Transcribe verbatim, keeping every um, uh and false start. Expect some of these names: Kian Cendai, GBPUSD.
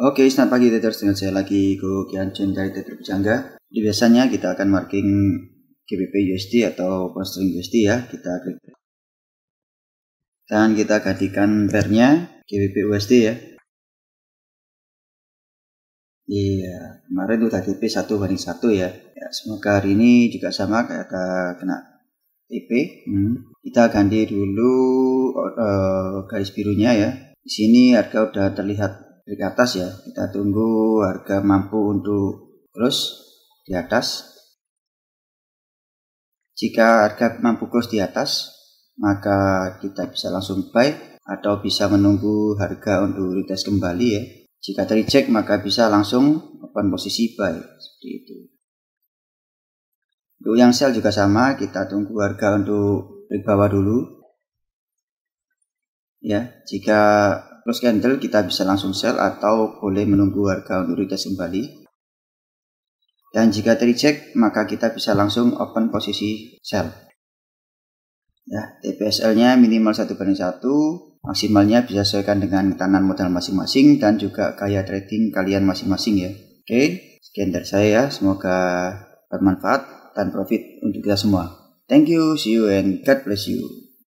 Oke, okay, selamat pagi traders, dengan saya lagi Go Kian Cendai trader berjangga. Jadi biasanya kita akan marking G B P U S D atau pound sterling U S D ya, kita klik dan kita gantikan pairnya G B P U S D ya. Iya, kemarin udah T P satu banding satu ya. Ya, semoga hari ini juga sama kayak kita kena T P. Hmm. Kita ganti dulu uh, garis birunya ya. Di sini harga udah terlihat ke atas ya, kita tunggu harga mampu untuk close di atas. Jika harga mampu close di atas, maka kita bisa langsung buy atau bisa menunggu harga untuk retest kembali ya. Jika tercheck maka bisa langsung open posisi buy seperti itu. Untuk yang sell juga sama, kita tunggu harga untuk break bawah dulu ya. Jika close candle kita bisa langsung sell atau boleh menunggu harga untuk retest kembali. Dan jika tercheck maka kita bisa langsung open posisi sell. Ya, T P S L-nya minimal satu banding satu, maksimalnya bisa sesuaikan dengan tekanan modal masing-masing dan juga gaya trading kalian masing-masing ya. Oke, sekian dari saya ya. Semoga bermanfaat dan profit untuk kita semua. Thank you, see you and God bless you.